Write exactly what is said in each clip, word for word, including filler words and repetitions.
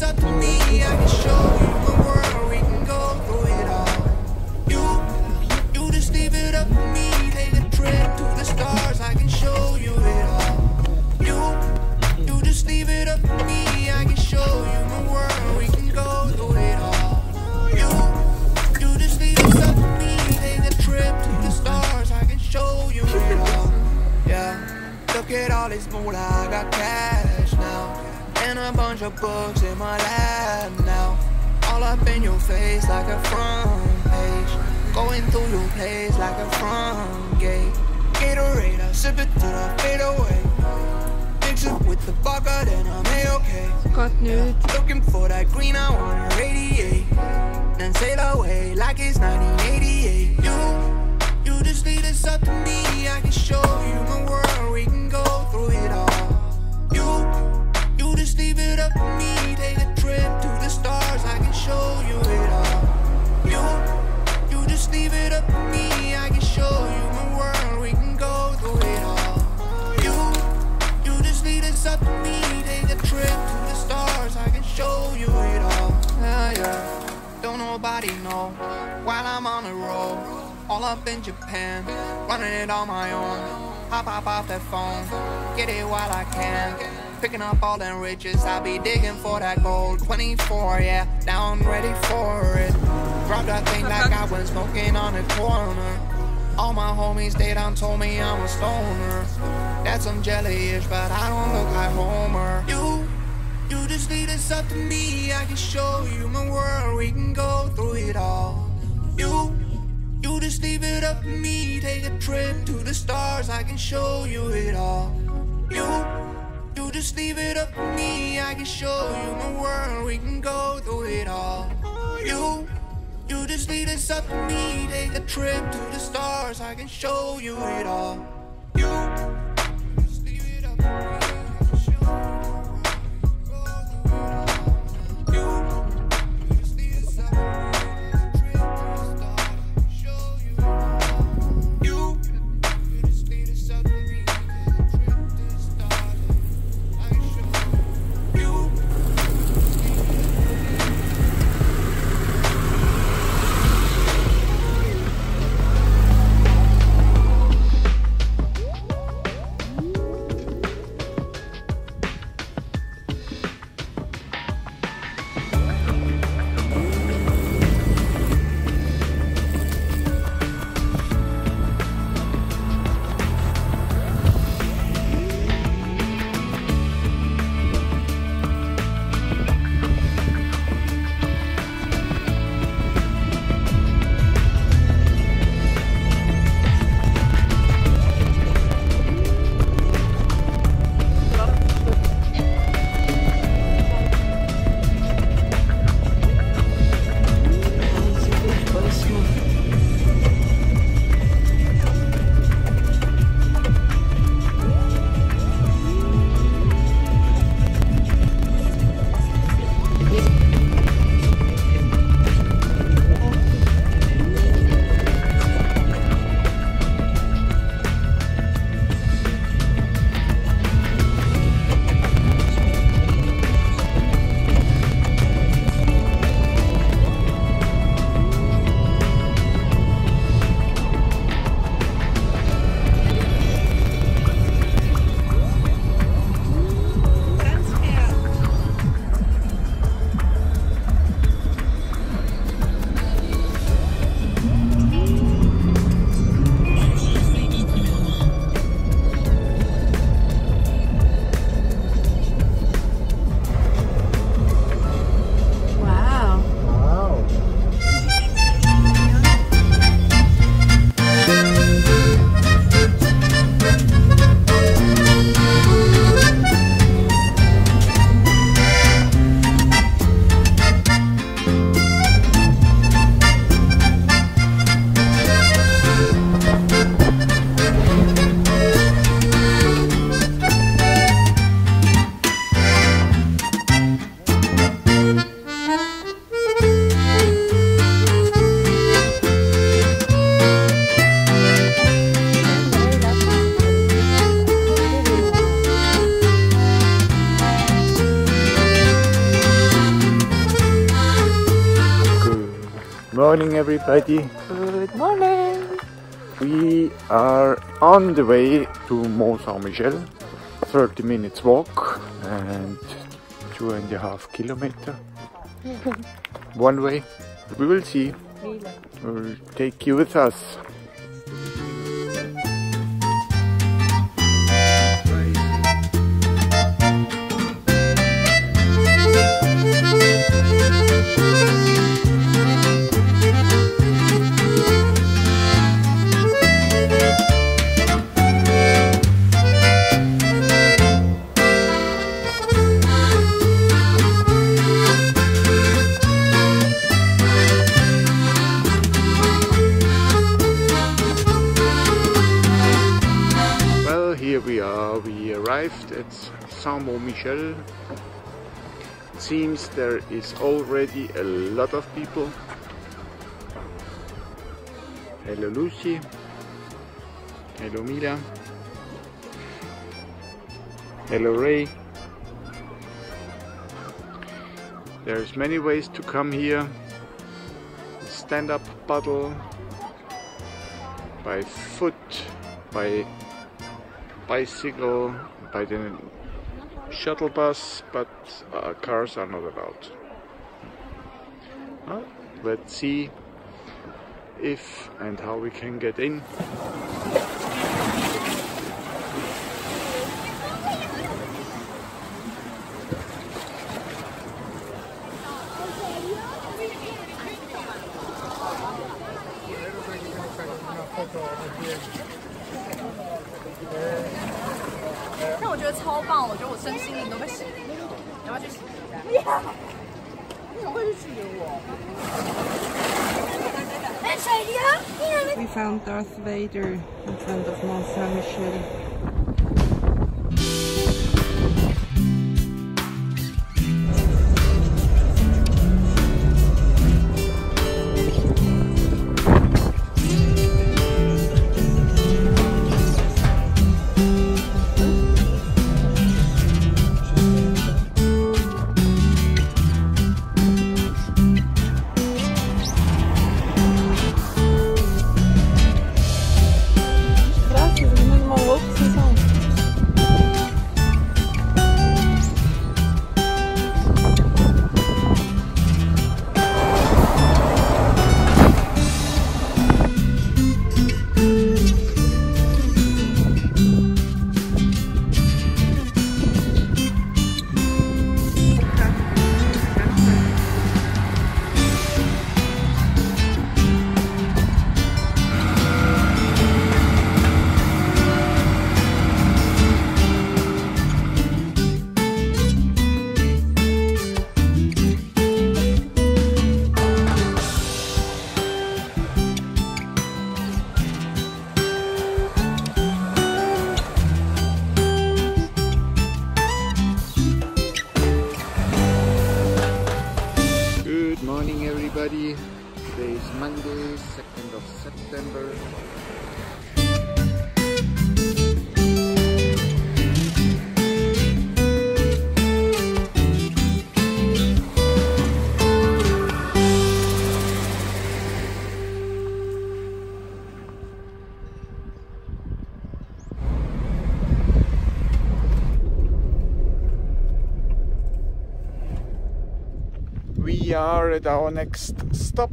it's up to me. I can show you the world, we can go through it all. You, you just leave it up to me. Take a trip to the stars, I can show you it all. You, you just leave it up to me. I can show you the world, we can go through it all. You, you just leave it up to me. Take a trip to the stars, I can show you it all. Yeah, look at all this moonlight, I got cash now. And a bunch of books in my lap now. All up in your face like a front page. Going through your place like a front gate. Gatorade, I sip it till I fade away. Mix it with the vodka, then I'm A-okay. Yeah, looking for that green, I wanna radiate. Then sail away like it's nineteen eighty-eight. You, you just leave this up to me. I can show you my world, we can go through it all. You, you just leave it up to me. Take a trip to the stars, I can show you it all. You, you just leave it up to me. I can show you my world, we can go through it all. You, you just leave this up to me. Take a trip to the stars, I can show you it all. Yeah, yeah. Don't nobody know while I'm on the road. All up in Japan, running it on my own. Hop, hop off that phone, get it while I can. Picking up all them riches, I'll be digging for that gold. Twenty-four, yeah, now I'm ready for it. Drop that thing like I was smoking on the corner. All my homies, they done told me I'm a stoner. That's some jelly-ish, but I don't look like Homer. You, you just leave this up to me. I can show you my world, we can go through it all. You, you just leave it up to me. Take a trip to the stars, I can show you it all. You, you just leave it up to me. I can show you my world, we can go through it all. You, you just leave this up to me. Take a trip to the stars, I can show you it all. You, you just leave it up to me. Morning, everybody. Good morning. We are on the way to Mont Saint-Michel, thirty minutes walk and two and a half kilometer one way. We will see. We'll take you with us. At Saint-Michel. It seems there is already a lot of people. Hello Lucy. Hello Mila. Hello Ray. There's many ways to come here. Stand-up paddle, by foot, by bicycle, by the shuttle bus, but uh, cars are not allowed. Well, let's see if and how we can get in. We found Darth Vader in front of Mont Saint-Michel. Today is Monday, second of September. We are at our next stop.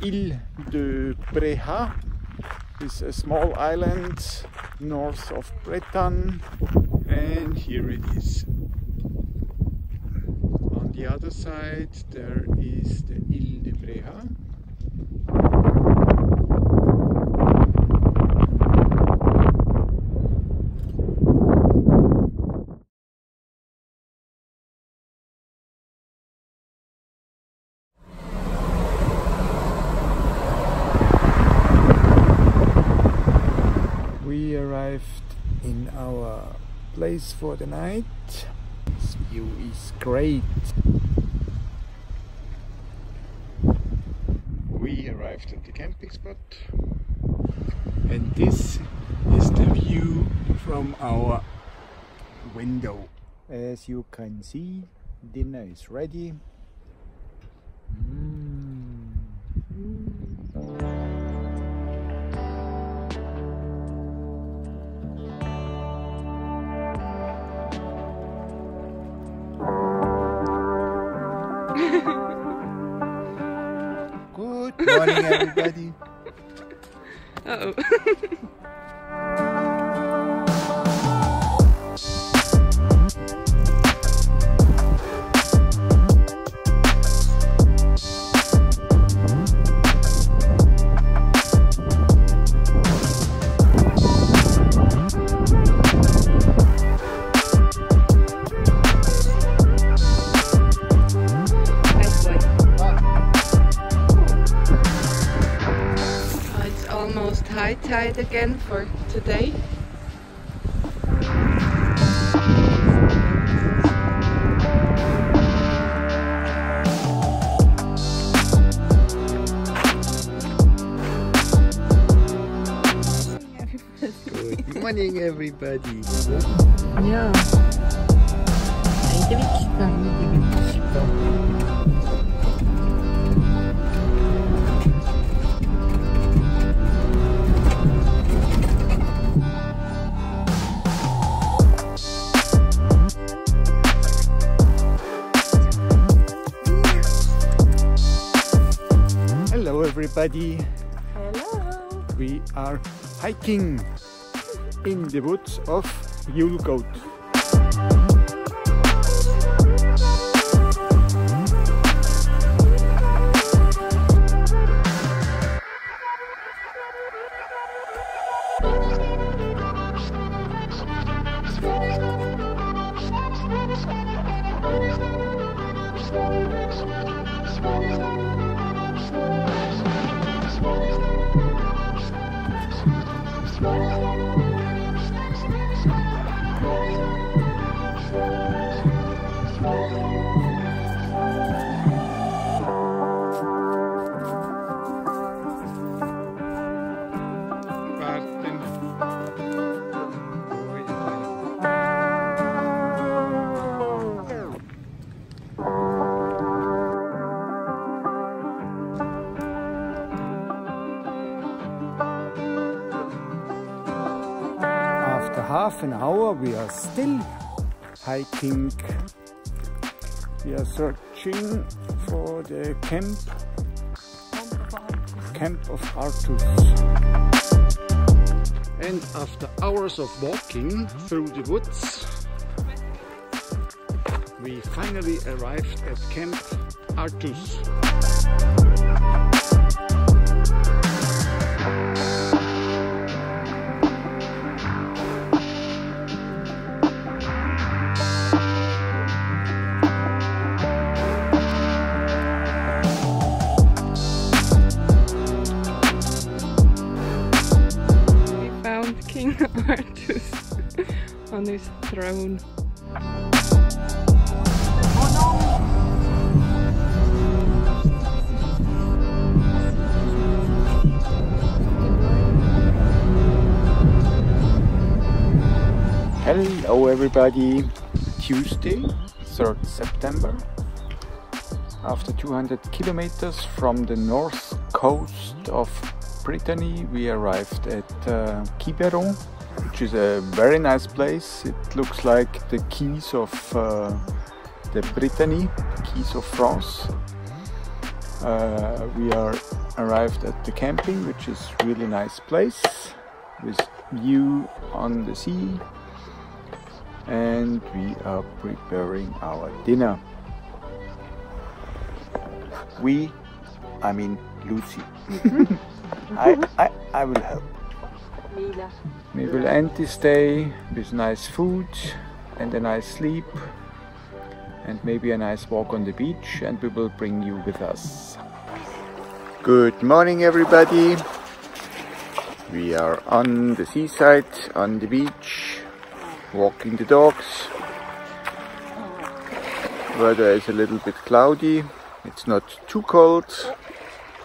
Île de Bréhat is a small island north of Bretagne, and here it is. On the other side there is the Île de Bréhat. We arrived in our place for the night. This view is great. We arrived at the camping spot, and this is the view from our window. As you can see, dinner is ready. Mm. Good morning, everybody. Uh oh. High tide again for today. Good morning, everybody. Yeah. Everybody, hello. We are hiking in the woods of Yulecoat. Half an hour we are still hiking. We are searching for the camp Camp of Artus. And after hours of walking through the woods, we finally arrived at Camp Artus. Artus on his throne. Hello everybody! Tuesday, third September. After two hundred kilometers from the north coast of Brittany, we arrived at uh, Quiberon, which is a very nice place. It looks like the keys of uh, the Brittany, keys of France. Uh, we are arrived at the camping, which is really nice place with view on the sea, and we are preparing our dinner. We, I mean Lucy. I, I, I will help. We will end this day with nice food and a nice sleep and maybe a nice walk on the beach, and we will bring you with us. Good morning everybody! We are on the seaside, on the beach, walking the dogs. Weather is a little bit cloudy, it's not too cold,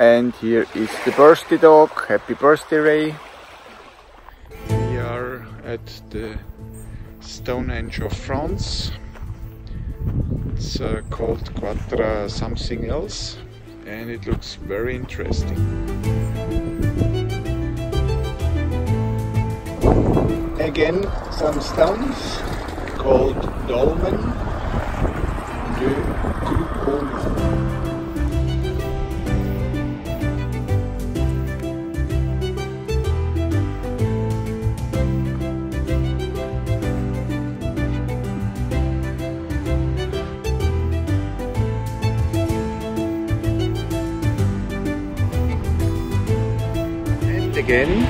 and here is the birthday dog. Happy birthday, Ray! At the Stonehenge of France. It's uh, called Quatre something else. and it looks very interesting. Again, some stones called Dolmen de Tricolmes. Again,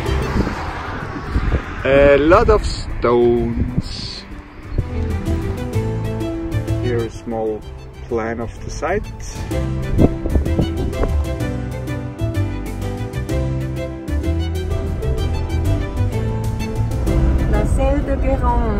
a lot of stones. Here a small plan of the site. La Selle de Gironde.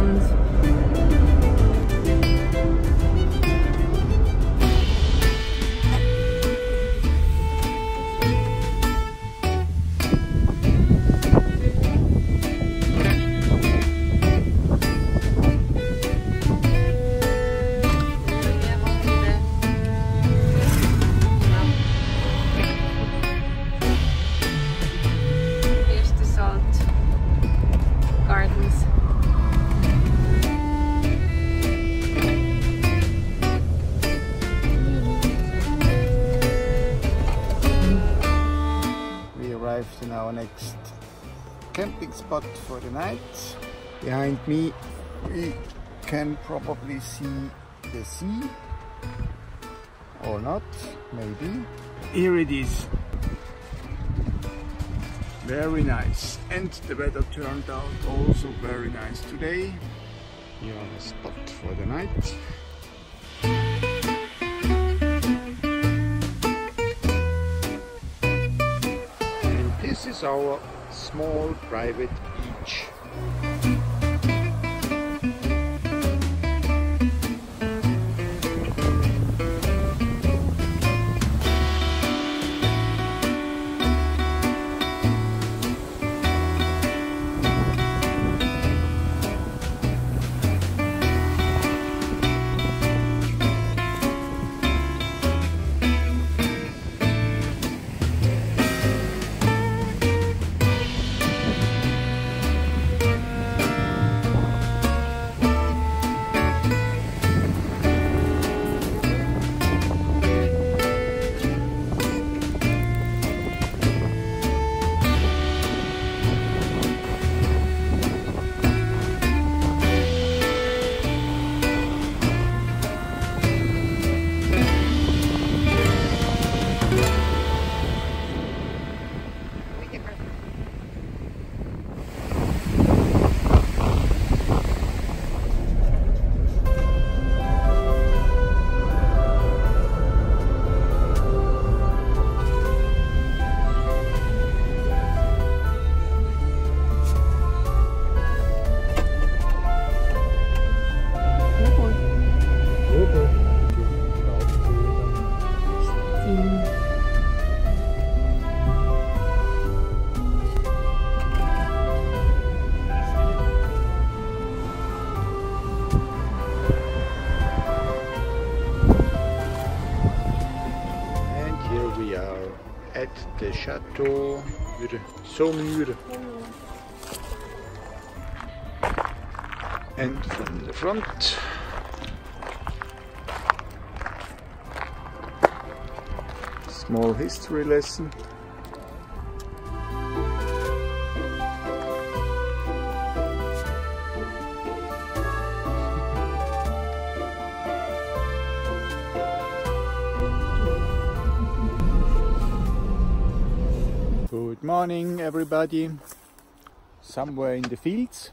In our next camping spot for the night. Behind me we can probably see the sea, or not, maybe. Here it is. Very nice, and the weather turned out also very nice today. Here on the spot for the night. This is our small private beach. The Chateau de Saumur. And from the front, small history lesson. Good morning everybody, somewhere in the fields.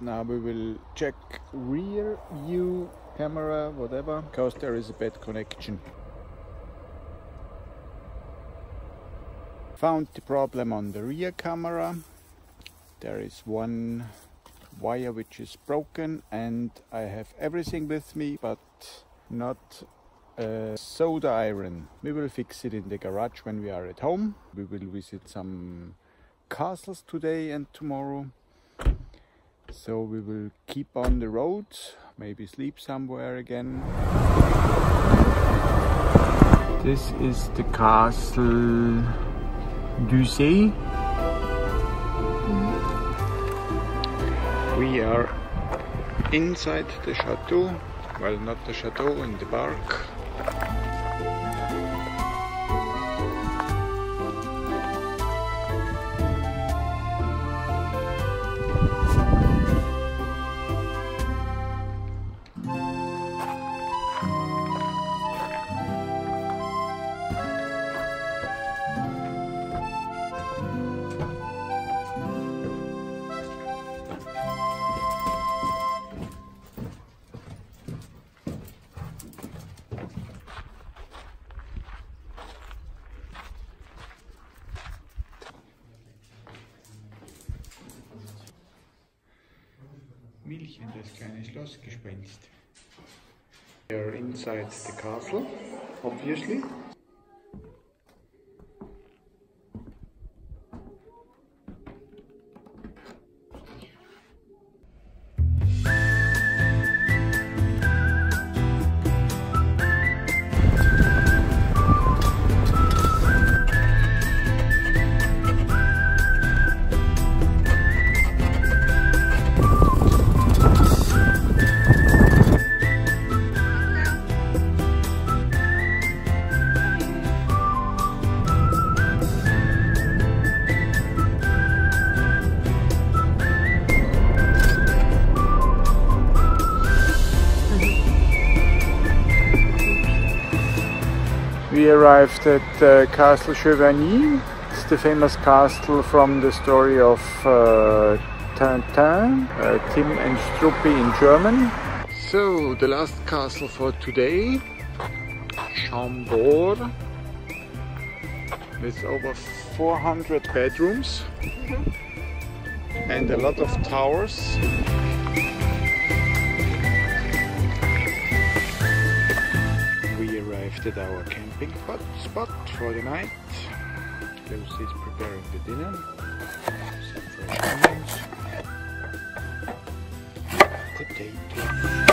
Now we will check rear view, camera, whatever, because there is a bad connection. Found the problem on the rear camera. There is one wire which is broken and I have everything with me, but not Uh, soda iron. We will fix it in the garage when we are at home. We will visit some castles today and tomorrow. So we will keep on the road, maybe sleep somewhere again. This is the castle Ducey. We are inside the chateau, well, not the chateau, in the park. We are inside the castle, obviously. We arrived at uh, Castle Cheverny. It's the famous castle from the story of uh, Tintin, uh, Tim and Struppi in German. So, the last castle for today, Chambord, with over four hundred bedrooms mm-hmm. and a lot of towers. At our camping spot for the night. Lucy is preparing the dinner. Some fresh onions. Potato.